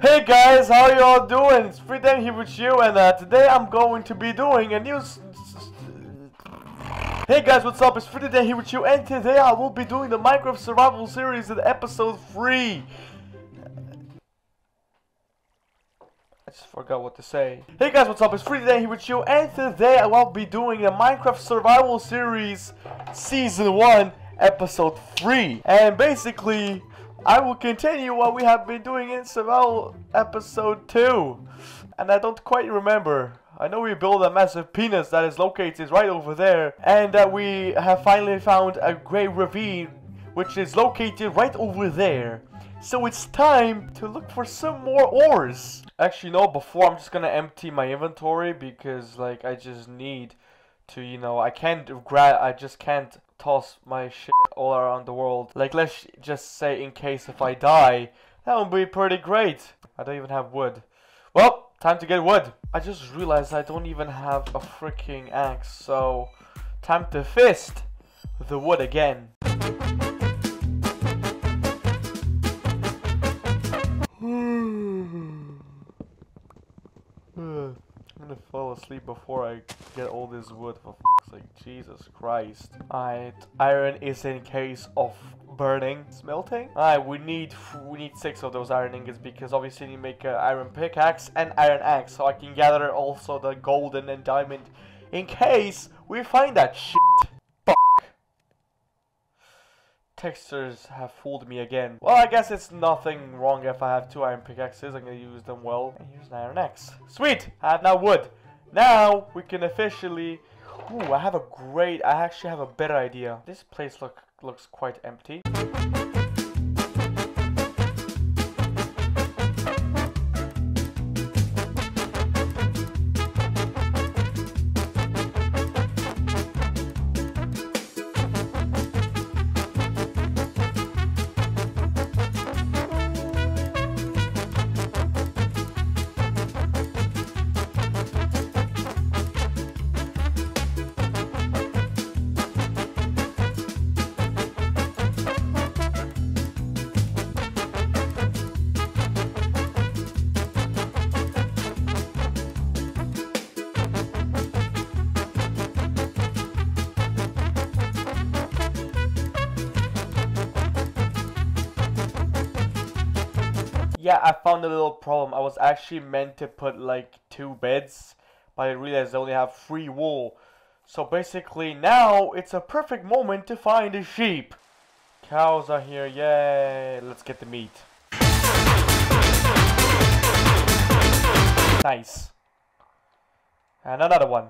Hey guys, how y'all doing? It's FreeDay here with you, and today I'm going to be doing a new... Hey guys, what's up? It's FreeDay here with you, and today I will be doing the Minecraft Survival Series in episode 3. I just forgot what to say. Hey guys, what's up? It's FreeDay here with you, and today I will be doing the Minecraft Survival Series Season 1, Episode 3. And basically... I will continue what we have been doing in Survival Episode 2. And I don't quite remember. I know we built a massive penis that is located right over there. And that we have finally found a great ravine, which is located right over there. So it's time to look for some more ores. Actually, no, before I'm just gonna empty my inventory. Because, like, I just need to, you know, I just can't toss my shit all around the world. Like, let's just say in case if I die, that would be pretty great. I don't even have wood. Well, time to get wood. I just realized I don't even have a freaking axe, so time to fist the wood again. I'm gonna fall asleep before I get all this wood, for fuck's sake. Jesus Christ. Alright, iron is in case of burning. Smelting? Alright, we need 6 of those iron ingots because obviously you make an iron pickaxe and iron axe. So I can gather also the golden and diamond in case we find that shit. Fuck. Textures have fooled me again. Well, I guess it's nothing wrong if I have 2 iron pickaxes. I'm gonna use them well. And here's an iron axe. Sweet! I have now wood. Now we can officially... Ooh, I actually have a better idea. This place looks quite empty. Yeah, I found a little problem. I was actually meant to put like 2 beds, but I realized I only have 3 wool. So basically now it's a perfect moment to find a sheep. Cows are here, yay. Let's get the meat. Nice. And another one.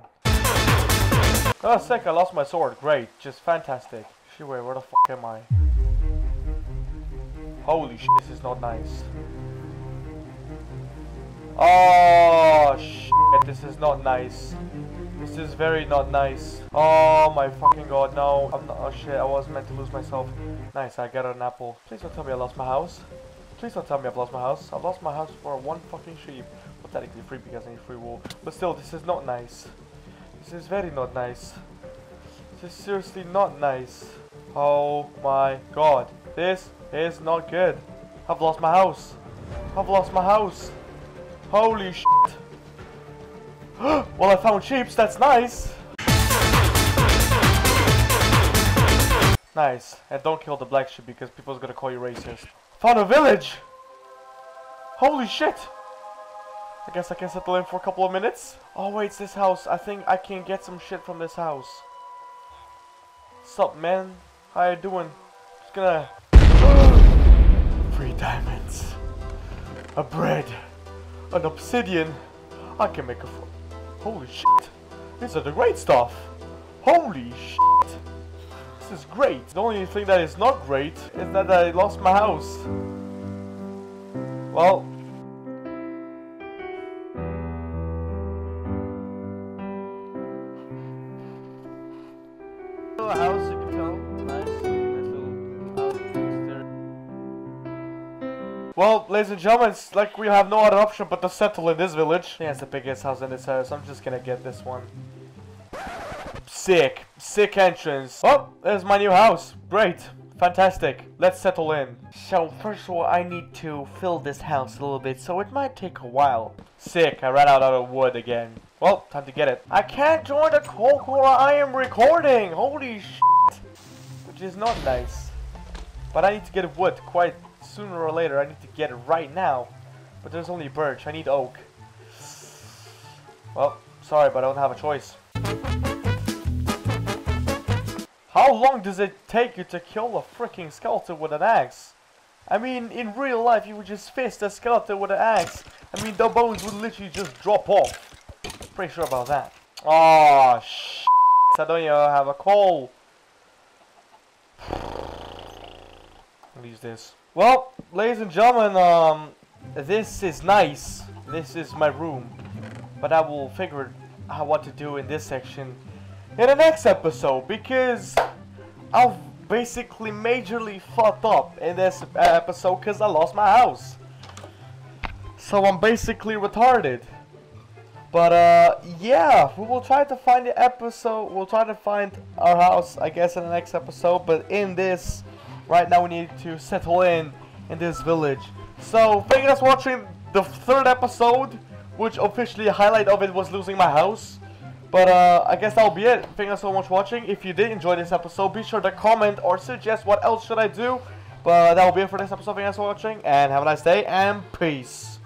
Oh, sick, I lost my sword. Great, just fantastic. Shit, wait, where the fuck am I? Holy shit, this is not nice. Oh shit, this is not nice. This is very not nice. Oh my fucking god, no. I'm not, oh shit, I was meant to lose myself. Nice, I got an apple. Please don't tell me I lost my house. Please don't tell me I've lost my house. I've lost my house for 1 fucking sheep. Well, technically free because I need free wool. But still, this is not nice. This is very not nice. This is seriously not nice. Oh my god. This is not good. I've lost my house. I've lost my house. Holy shit. Well, I found sheep. That's nice. Nice. And don't kill the black sheep because people's gonna call you racist. Found a village. Holy shit. I guess I can settle in for a couple of minutes. Oh wait, it's this house. I think I can get some shit from this house. Sup, man? How you doing? Just gonna... 3 diamonds, a bread, an obsidian. I can make a... Holy shit, these are the great stuff. Holy shit, this is great. The only thing that is not great is that I lost my house. Well, a house, you can tell. Well, ladies and gentlemen, it's like we have no other option but to settle in this village. Yeah, it's the biggest house in this area, so I'm just gonna get this one. Sick. Sick entrance. Oh, there's my new house. Great. Fantastic. Let's settle in. So, first of all, I need to fill this house a little bit, so it might take a while. Sick, I ran out of wood again. Well, time to get it. I can't join the call while I am recording! Holy shit! Which is not nice. But I need to get wood quite sooner or later. I need to get it right now. But there's only birch. I need oak. Well, sorry, but I don't have a choice. How long does it take you to kill a freaking skeleton with an axe? I mean, in real life, you would just fist a skeleton with an axe. I mean, the bones would literally just drop off. Pretty sure about that. Oh, shit. I don't even have a coal. I'll use this. Well, ladies and gentlemen, this is nice. This is my room. But I will figure out what to do in this section in the next episode, because I've basically majorly fucked up in this episode because I lost my house. So I'm basically retarded. But yeah, we will try to find the episode. We'll try to find our house, I guess, in the next episode. But in this, right now, we need to settle in this village. So thank you guys for watching the third episode, which officially highlight of it was losing my house. But I guess that'll be it. Thank you so much for watching. If you did enjoy this episode, be sure to comment or suggest what else should I do. But that'll be it for this episode. Thank you guys for watching, and have a nice day, and peace.